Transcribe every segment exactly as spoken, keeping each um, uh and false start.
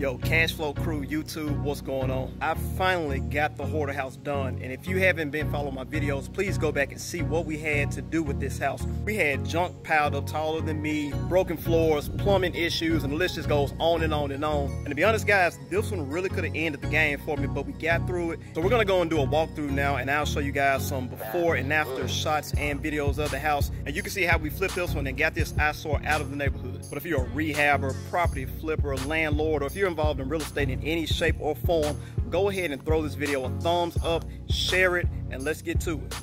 Yo, Cashflow Crew, YouTube, what's going on? I finally got the hoarder house done, and if you haven't been following my videos, please go back and see what we had to do with this house. We had junk piled up taller than me, broken floors, plumbing issues, and the list just goes on and on and on. And to be honest, guys, this one really could have ended the game for me, but we got through it. So we're gonna go and do a walkthrough now, and I'll show you guys some before and after shots and videos of the house, and you can see how we flipped this one and got this eyesore out of the neighborhood. But if you're a rehabber, property flipper, landlord, or if you're involved in real estate in any shape or form, go ahead and throw this video a thumbs up, share it, and let's get to it.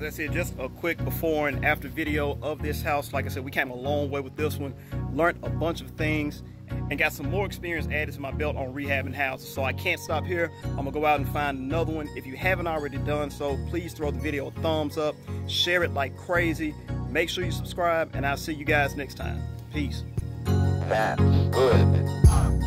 That's it, just a quick before and after video of this house. Like I said, we came a long way with this one, learned a bunch of things, and got some more experience added to my belt on rehabbing houses. So I can't stop here. I'm gonna go out and find another one. If you haven't already done so, please throw the video a thumbs up, share it like crazy, make sure you subscribe, and I'll see you guys next time. Peace. That's good.